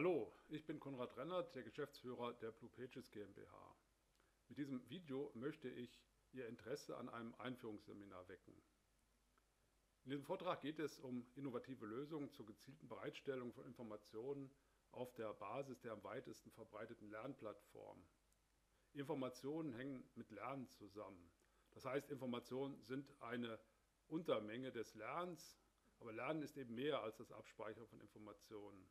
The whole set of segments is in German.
Hallo, ich bin Konrad Rennert, der Geschäftsführer der Bluepages GmbH. Mit diesem Video möchte ich Ihr Interesse an einem Einführungsseminar wecken. In diesem Vortrag geht es um innovative Lösungen zur gezielten Bereitstellung von Informationen auf der Basis der am weitesten verbreiteten Lernplattform. Informationen hängen mit Lernen zusammen. Das heißt, Informationen sind eine Untermenge des Lernens, aber Lernen ist eben mehr als das Abspeichern von Informationen.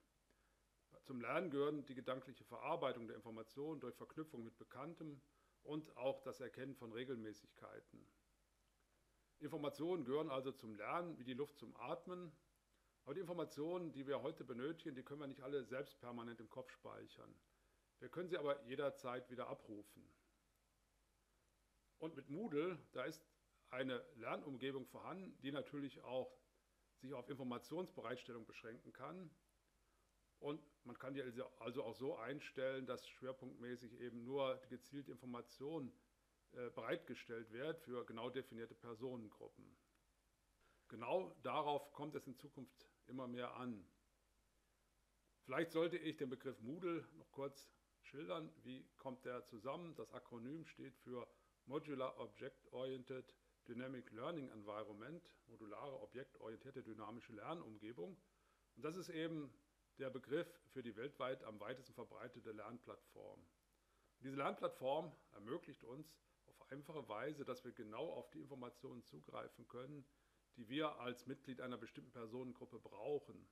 Zum Lernen gehören die gedankliche Verarbeitung der Informationen durch Verknüpfung mit Bekanntem und auch das Erkennen von Regelmäßigkeiten. Informationen gehören also zum Lernen wie die Luft zum Atmen, aber die Informationen, die wir heute benötigen, die können wir nicht alle selbst permanent im Kopf speichern. Wir können sie aber jederzeit wieder abrufen. Und mit Moodle, da ist eine Lernumgebung vorhanden, die natürlich auch sich auf Informationsbereitstellung beschränken kann. Und man kann die also auch so einstellen, dass schwerpunktmäßig eben nur gezielt Informationen bereitgestellt wird für genau definierte Personengruppen. Genau darauf kommt es in Zukunft immer mehr an. Vielleicht sollte ich den Begriff Moodle noch kurz schildern. Wie kommt der zusammen? Das Akronym steht für Modular Object Oriented Dynamic Learning Environment, modulare objektorientierte dynamische Lernumgebung. Und das ist eben der Begriff für die weltweit am weitesten verbreitete Lernplattform. Und diese Lernplattform ermöglicht uns auf einfache Weise, dass wir genau auf die Informationen zugreifen können, die wir als Mitglied einer bestimmten Personengruppe brauchen.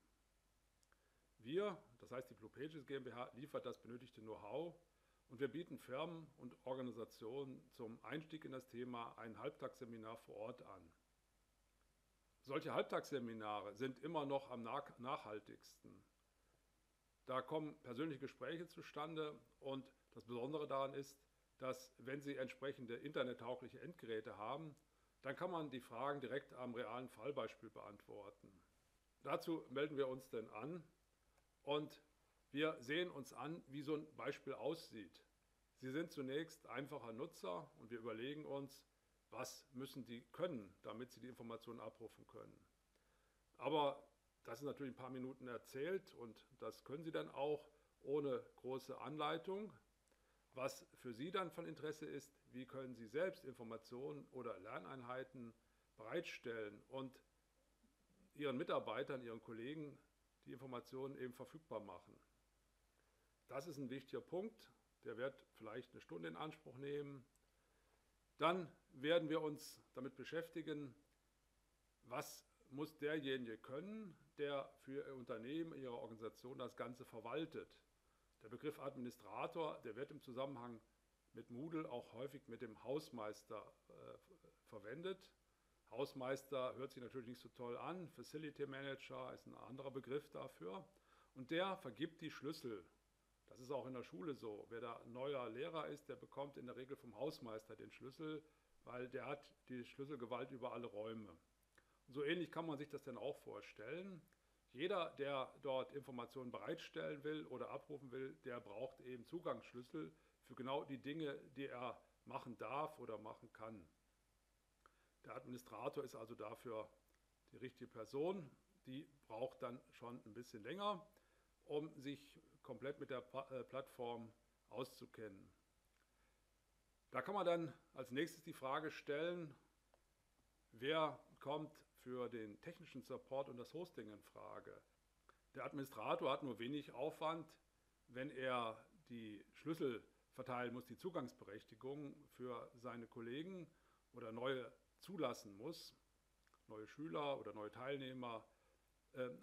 Wir, das heißt die Bluepages GmbH, liefert das benötigte Know-how und wir bieten Firmen und Organisationen zum Einstieg in das Thema ein Halbtagsseminar vor Ort an. Solche Halbtagsseminare sind immer noch am nachhaltigsten. Da kommen persönliche Gespräche zustande und das Besondere daran ist, dass wenn Sie entsprechende internettaugliche Endgeräte haben, dann kann man die Fragen direkt am realen Fallbeispiel beantworten. Dazu melden wir uns denn an und wir sehen uns an, wie so ein Beispiel aussieht. Sie sind zunächst einfacher Nutzer und wir überlegen uns, was müssen die können, damit sie die Informationen abrufen können. Aber das ist natürlich ein paar Minuten erzählt und das können Sie dann auch ohne große Anleitung. Was für Sie dann von Interesse ist, wie können Sie selbst Informationen oder Lerneinheiten bereitstellen und Ihren Mitarbeitern, Ihren Kollegen die Informationen eben verfügbar machen. Das ist ein wichtiger Punkt, der wird vielleicht eine Stunde in Anspruch nehmen. Dann werden wir uns damit beschäftigen, was muss derjenige können, der für Ihr Unternehmen, Ihre Organisation das Ganze verwaltet. Der Begriff Administrator, der wird im Zusammenhang mit Moodle auch häufig mit dem Hausmeister verwendet. Hausmeister hört sich natürlich nicht so toll an, Facility Manager ist ein anderer Begriff dafür und der vergibt die Schlüssel. Das ist auch in der Schule so. Wer da neuer Lehrer ist, der bekommt in der Regel vom Hausmeister den Schlüssel, weil der hat die Schlüsselgewalt über alle Räume. So ähnlich kann man sich das denn auch vorstellen. Jeder, der dort Informationen bereitstellen will oder abrufen will, der braucht eben Zugangsschlüssel für genau die Dinge, die er machen darf oder machen kann. Der Administrator ist also dafür die richtige Person. Die braucht dann schon ein bisschen länger, um sich komplett mit der Plattform auszukennen. Da kann man dann als nächstes die Frage stellen, wer kommt für den technischen Support und das Hosting in Frage? Der Administrator hat nur wenig Aufwand, wenn er die Schlüssel verteilen muss, die Zugangsberechtigung für seine Kollegen oder neue zulassen muss, neue Schüler oder neue Teilnehmer.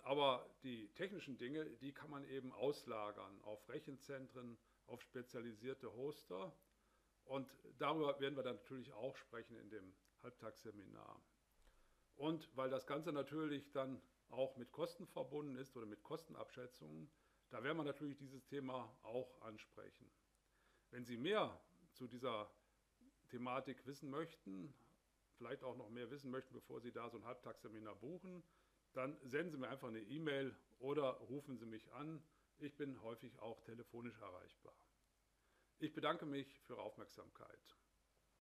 Aber die technischen Dinge, die kann man eben auslagern auf Rechenzentren, auf spezialisierte Hoster. Und darüber werden wir dann natürlich auch sprechen in dem Halbtagsseminar. Und weil das Ganze natürlich dann auch mit Kosten verbunden ist oder mit Kostenabschätzungen, da werden wir natürlich dieses Thema auch ansprechen. Wenn Sie mehr zu dieser Thematik wissen möchten, vielleicht auch noch mehr wissen möchten, bevor Sie da so ein Halbtagsseminar buchen, dann senden Sie mir einfach eine E-Mail oder rufen Sie mich an. Ich bin häufig auch telefonisch erreichbar. Ich bedanke mich für Ihre Aufmerksamkeit.